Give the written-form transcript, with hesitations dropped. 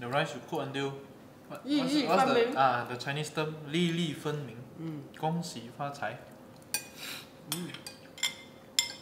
The rice you cook until what, what's the Chinese term? 粒粒分明。恭喜发财。